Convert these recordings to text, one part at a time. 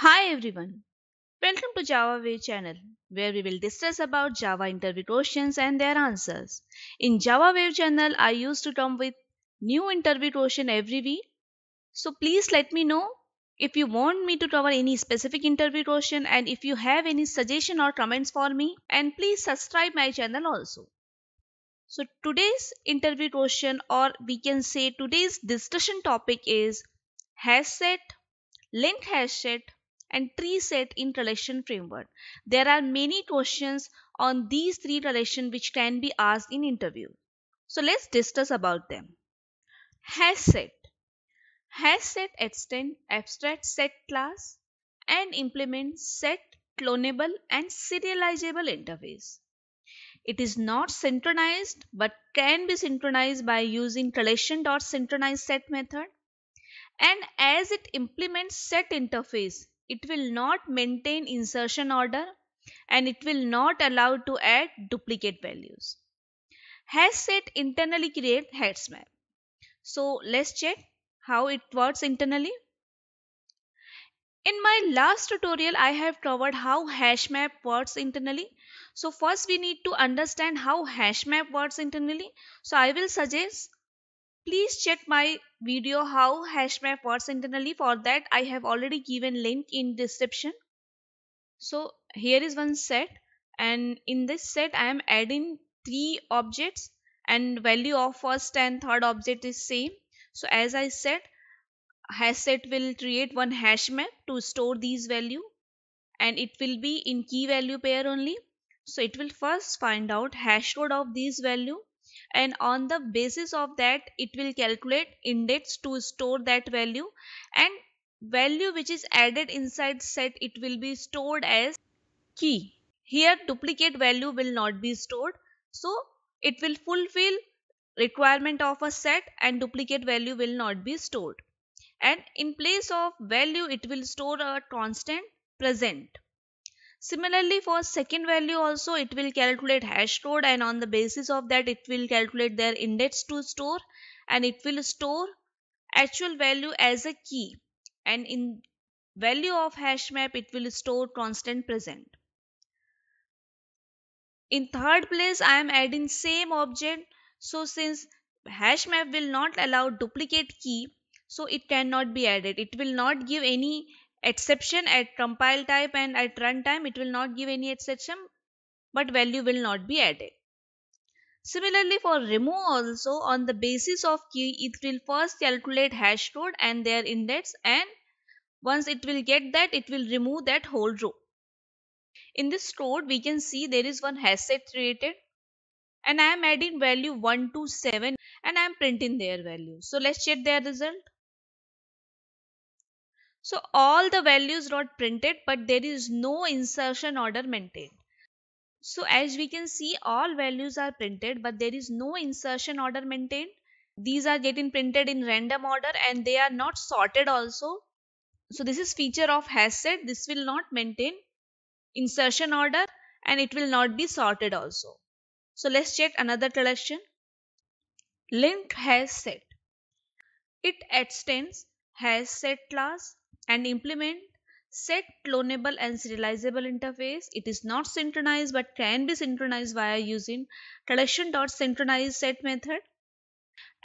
Hi everyone, welcome to Java Wave channel where we will discuss about Java interview questions and their answers. In Java Wave channel I used to come with new interview question every week. So please let me know if you want me to cover any specific interview question and if you have any suggestion or comments for me, and please subscribe my channel also. So today's interview question, or we can say today's discussion topic, is HashSet, LinkedHashSet and TreeSet in relation framework. There are many questions on these three relations which can be asked in interview. So let's discuss about them. HashSet. HashSet extends AbstractSet class and implements set, cloneable and serializable interface. It is not synchronized but can be synchronized by using collection.synchronizeSet method. And as it implements set interface, it will not maintain insertion order and it will not allow to add duplicate values. HashSet internally creates HashMap. So let's check how it works internally. In my last tutorial, I have covered how HashMap works internally. So first we need to understand how HashMap works internally. So I will suggest, please check my video how HashMap works internally. For that I have already given link in description. So here is one set, and in this set I am adding three objects and value of first and third object is same. So as I said, HashSet will create one HashMap to store these value and it will be in key value pair only. So it will first find out hashcode of these value, and on the basis of that it will calculate index to store that value, and value which is added inside set, it will be stored as key. Here duplicate value will not be stored, so it will fulfill requirement of a set and duplicate value will not be stored, and in place of value it will store a constant present. Similarly, for second value also it will calculate hashcode, and on the basis of that it will calculate their index to store, and it will store actual value as a key, and in value of HashMap it will store constant present. In third place I am adding same object, so since HashMap will not allow duplicate key, so it cannot be added. It will not give any exception at compile type and at runtime. It will not give any exception, but value will not be added. Similarly, for remove also, on the basis of key it will first calculate hash code and their index, and once it will get that, it will remove that whole row. In this code we can see there is one HashSet created, and I am adding value 1 to 7 and I am printing their value. So let's check their result. So all the values got printed, but there is no insertion order maintained. So as we can see, all values are printed, but there is no insertion order maintained. These are getting printed in random order and they are not sorted also. So this is feature of HashSet. This will not maintain insertion order and it will not be sorted also. So let's check another collection. LinkedHashSet. It extends HashSet class and implement set, cloneable and serializable interface. It is not synchronized but can be synchronized via using collection.synchronizeSet method.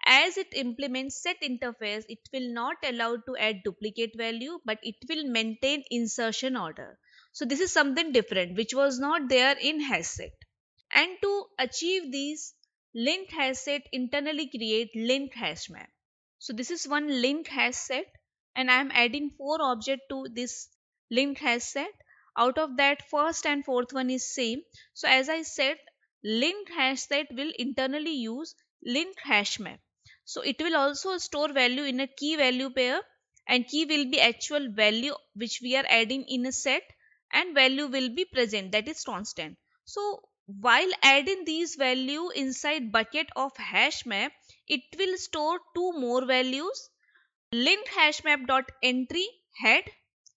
As it implements set interface, it will not allow to add duplicate value, but it will maintain insertion order. So this is something different which was not there in HashSet. And to achieve this, LinkedHashSet internally create LinkedHashMap. So this is one LinkedHashSet, and I am adding four objects to this LinkedHashSet. Out of that, first and fourth one is same. So as I said, LinkedHashSet will internally use LinkedHashMap. So it will also store value in a key value pair, and key will be actual value which we are adding in a set, and value will be present, that is constant. So while adding these value inside bucket of HashMap, it will store two more values, LinkedHashMap.entry head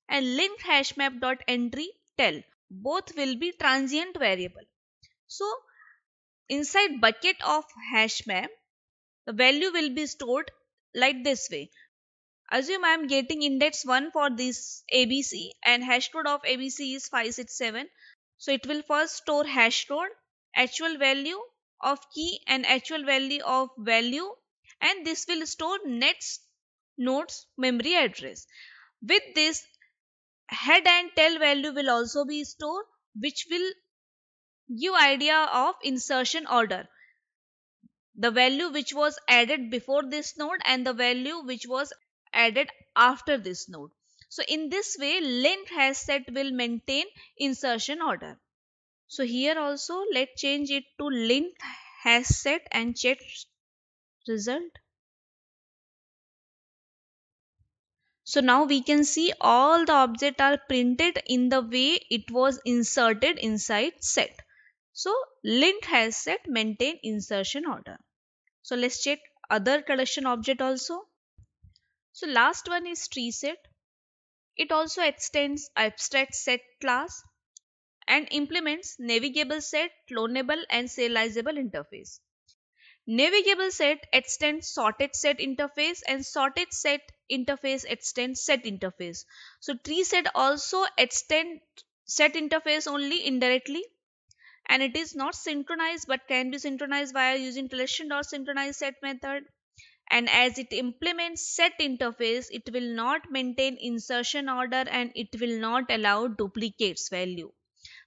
and LinkedHashMap.entry tail. Both will be transient variable. So inside bucket of HashMap, the value will be stored like this way. Assume I am getting index 1 for this ABC and hash code of ABC is 567. So it will first store hash code, actual value of key and actual value of value, and this will store next node's memory address. With this, head and tail value will also be stored, which will give idea of insertion order. The value which was added before this node and the value which was added after this node. So in this way, LinkedHashSet will maintain insertion order. So here also let's change it to LinkedHashSet and check result. So now we can see all the objects are printed in the way it was inserted inside set. So LinkedHashSet maintain insertion order. So let's check other collection object also. So last one is TreeSet. It also extends AbstractSet class and implements NavigableSet, Cloneable and Serializable interface. NavigableSet extends SortedSet interface and SortedSet interface extends Set interface. So TreeSet also extends Set interface only indirectly, and it is not synchronized but can be synchronized via using collection.synchronizeSet method. And as it implements Set interface, it will not maintain insertion order and it will not allow duplicates value.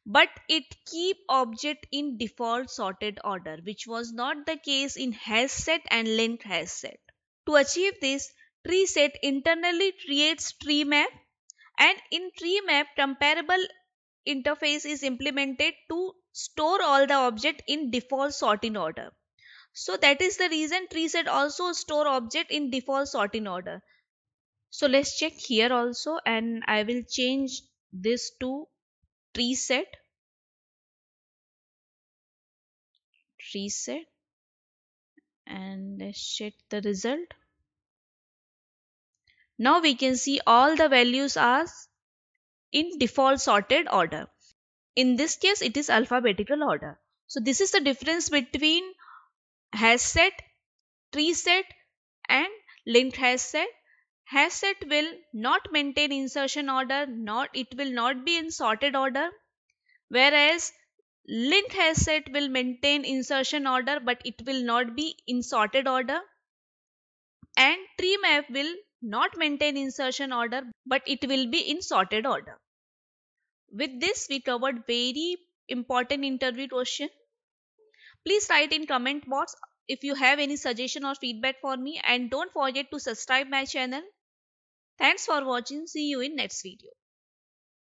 But it keep object in default sorted order, which was not the case in HashSet and LinkedHashSet. To achieve this, TreeSet internally creates tree map, and in tree map comparable interface is implemented to store all the object in default sorting order. So that is the reason TreeSet also store object in default sorting order. So let's check here also, and I will change this to TreeSet, and let's check the result. Now we can see all the values are in default sorted order. In this case, it is alphabetical order. So this is the difference between HashSet, TreeSet and LinkedHashSet. HashSet will not maintain insertion order, it will not be in sorted order, whereas LinkedHashSet will maintain insertion order but it will not be in sorted order, and TreeMap will not maintain insertion order but it will be in sorted order. With this, we covered very important interview question. Please write in comment box if you have any suggestion or feedback for me, and don't forget to subscribe my channel. Thanks for watching. See you in next video.